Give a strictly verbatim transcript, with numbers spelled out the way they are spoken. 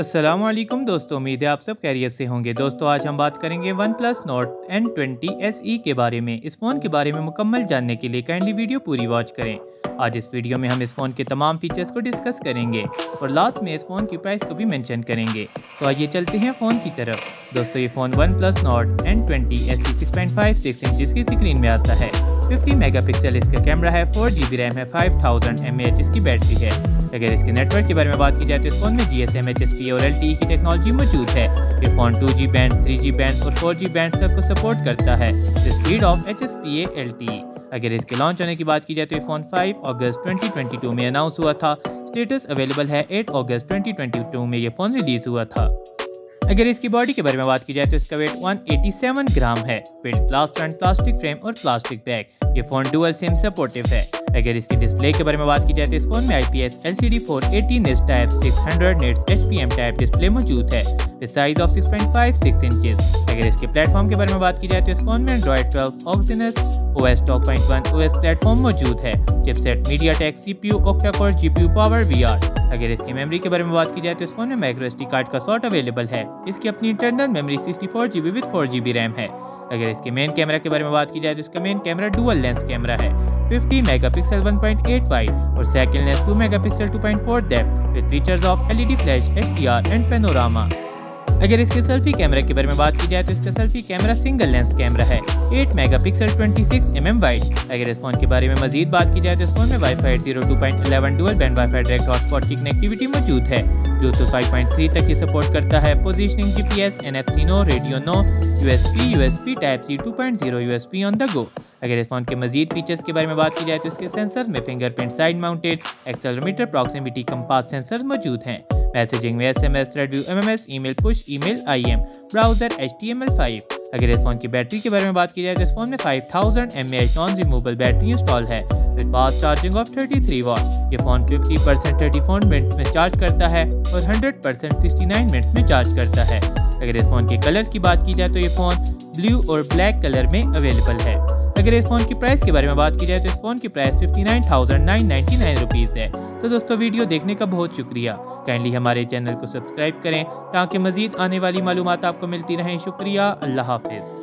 अस्सलामुअलैकुम दोस्तों, उम्मीद है आप सब खैरियत से होंगे। दोस्तों आज हम बात करेंगे OnePlus Nord N twenty S E के बारे में। इस फ़ोन के बारे में मुकम्मल जानने के लिए काइंडली वीडियो पूरी वॉच करें। आज इस वीडियो में हम इस फ़ोन के तमाम फीचर्स को डिस्कस करेंगे और लास्ट में इस फ़ोन की प्राइस को भी मेंशन करेंगे। तो आइए चलते हैं फ़ोन की तरफ। दोस्तों ये phone OnePlus Nord N twenty S E six point five six inch की स्क्रीन में आता है। फिफ्टी मेगापिक्सल इसका कैमरा है, फोर जी बी रैम है, five thousand m A h इसकी बैटरी है। अगर इसके नेटवर्क के बारे में बात की जाए तो इस फोन में G S M H S P और एल टी ई की टेक्नोलॉजी मौजूद है। ये phone two G band, three G band और फोर जी बैंड तक को सपोर्ट करता है। Speed of H S P L T E. अगर इसके लॉन्च होने की बात की जाए तो ये फोन पाँच अगस्त दो हज़ार बाईस में अनाउंस हुआ था। स्टेटस अवेलेबल है आठ अगस्त दो हज़ार बाईस में ये फोन रिलीज हुआ था। अगर इसकी बॉडी के बारे में बात की जाए तो इसका वेट एक सौ सत्तासी ग्राम है। Weight glass front, plastic frame और प्लास्टिक बैक। ये फोन डुअल सिम सपोर्टिव है। अगर इसकी डिस्प्ले के बारे में बात की जाए तो इस फोन में IPS LCD four eighty nits type six hundred nits HPM type display मौजूद है। Size of six point five six inches. अगर इसके प्लेटफॉर्म के बारे में बात की जाए तो इस फोन में एंड्रॉइड ट्वेल्व, ऑक्सीजन, ओएस दस पॉइंट एक ओएस प्लेटफॉर्म मौजूद है। Chipset MediaTek CPU octa core GPU power VR. अगर इसकी मेमोरी के बारे में बात की जाए तो इस फोन में माइक्रो एसडी कार्ड का स्लॉट अवेलेबल है। इसकी अपनी internal memory sixty four G B with four G B RAM है। अगर इसके मेन कैमरा के बारे में बात की जाए तो इसका main camera dual lens camera है। Fifty megapixel one point eight five और second lens two megapixel two point four depth with features of LED flash, HDR and panorama. अगर इसके सेल्फी कैमरा के बारे में बात की जाए तो इसका selfie camera single lens camera है। आठ मेगापिक्सल छब्बीस एम एम वाइड। अगर इस फोन के बारे में मजीद बात की जाए तो इस फोन में wifi zero two point eleven dual band wifi direct hotspot की कनेक्टिविटी मौजूद है। ब्लूटूथ फाइव पॉइंट थ्री तक ये सपोर्ट करता है। Positioning GPS, NFC no, radio no, USB, USB type C two point zero, USB on the go. अगर इस phone के मजीद फीचर्स के बारे में बात की जाए तो इसके सेंसर्स में fingerprint, side mounted, accelerometer, proximity compass sensor मौजूद हैं। मैसेजिंग में SMS, thread view, MMS, email, push email, IM, browser, H T M L five. अगर इस फोन की बैटरी के बारे में बात की जाए तो इस फोन में five thousand m A h non removable battery install है with fast charging of thirty three watt. ये phone fifty percent thirty four minutes में चार्ज करता है और hundred percent sixty nine minutes में चार्ज करता है। अगर इस फोन के कलर्स की बात की जाए तो ये फोन ब्लू और ब्लैक कलर में अवेलेबल है। अगर इस फोन की प्राइस के बारे में बात की जाए तो इस फोन की price fifty nine thousand nine hundred ninety nine rupees है। तो दोस्तों वीडियो देखने का बहुत शुक्रिया। काइंडली हमारे चैनल को सब्सक्राइब करें ताकि मजीद आने वाली मालूमात आपको मिलती रहें। शुक्रिया, अल्लाह हाफिज़।